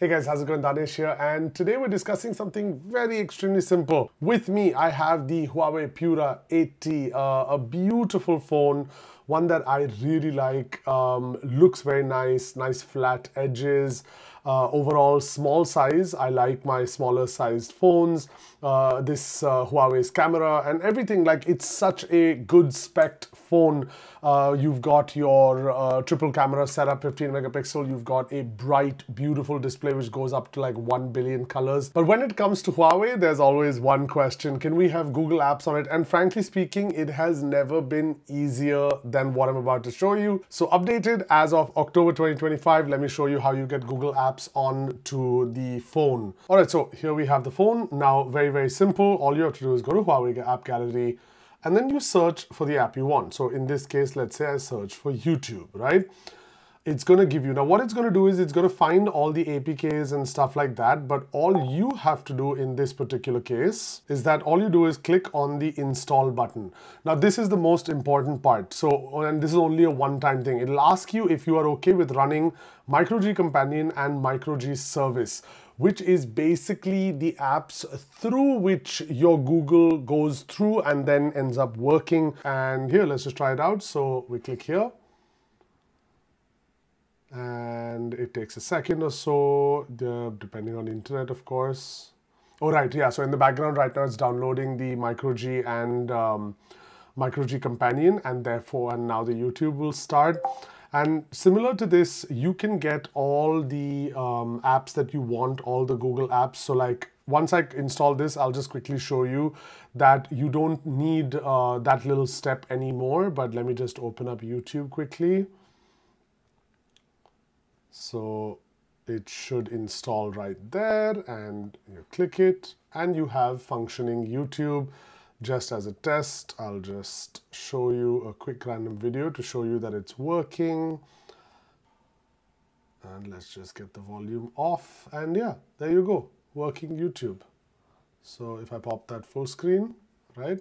Hey guys, how's it going? Danesh here, and today we're discussing something very extremely simple. With me, I have the Huawei Pura 80, a beautiful phone, one that I really like, looks very nice, nice flat edges, overall small size. I like my smaller sized phones, this Huawei's camera and everything. Like, it's such a good spec phone. You've got your triple camera setup, 15 megapixel. You've got a bright, beautiful display which goes up to like 1 billion colors. But when it comes to Huawei, there's always one question: can we have Google apps on it? And frankly speaking, it has never been easier than what I'm about to show you. So updated as of October 2025, let me show you how you get Google apps on to the phone. All right, so here we have the phone. Now, very simple. All you have to do is go to Huawei app gallery, and then you search for the app you want. So in this case, let's say I search for YouTube, right? It's going to give you, now what it's going to do is it's going to find all the APKs and stuff like that. But all you have to do in this particular case is that all you do is click on the install button. Now, this is the most important part. So, and this is only a one-time thing. It'll ask you if you are okay with running MicroG Companion and MicroG Service, which is basically the apps through which your Google goes through and then ends up working. And here, let's just try it out. So we click here, and it takes a second or so, depending on the internet, of course. Oh, right, yeah, so in the background right now, it's downloading the MicroG and MicroG Companion, and therefore, and now the YouTube will start. And similar to this, you can get all the apps that you want, all the Google apps. So like, once I install this, I'll just quickly show you that you don't need that little step anymore. But let me just open up YouTube quickly. So it should install right there, and you click it, and you have functioning YouTube. Just as a test, I'll just show you a quick random video to show you that it's working. And let's just get the volume off. And yeah, there you go, working YouTube. So if I pop that full screen, right?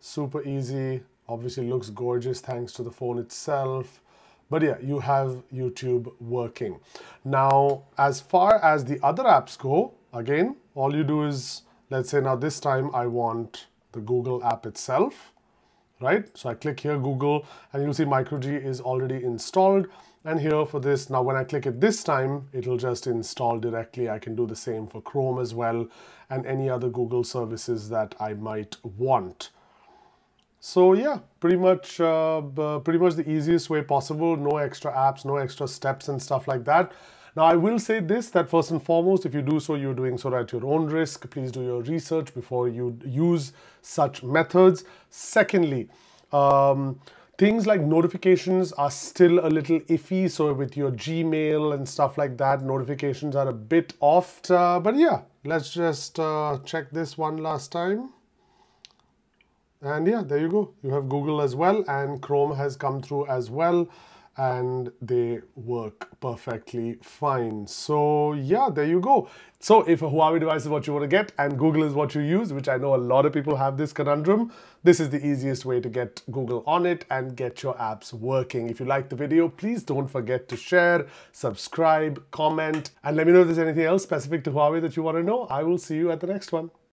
Super easy, obviously looks gorgeous thanks to the phone itself. But yeah, you have YouTube working. Now, as far as the other apps go, again, all you do is, let's say now this time I want the Google app itself, right? So I click here, Google, and you'll see MicroG is already installed. And here for this, now when I click it this time, it'll just install directly. I can do the same for Chrome as well, and any other Google services that I might want. So yeah, pretty much the easiest way possible. No extra apps, no extra steps and stuff like that. Now, I will say this, that first and foremost, if you do so, you're doing so at your own risk. Please do your research before you use such methods. Secondly, things like notifications are still a little iffy. So with your Gmail and stuff like that, notifications are a bit off. But yeah, let's just check this one last time. And yeah, there you go. You have Google as well, and Chrome has come through as well, and they work perfectly fine. So yeah, there you go. So if a Huawei device is what you want to get and Google is what you use, which I know a lot of people have this conundrum, this is the easiest way to get Google on it and get your apps working. If you like the video, please don't forget to share, subscribe, comment, and let me know if there's anything else specific to Huawei that you want to know. I will see you at the next one.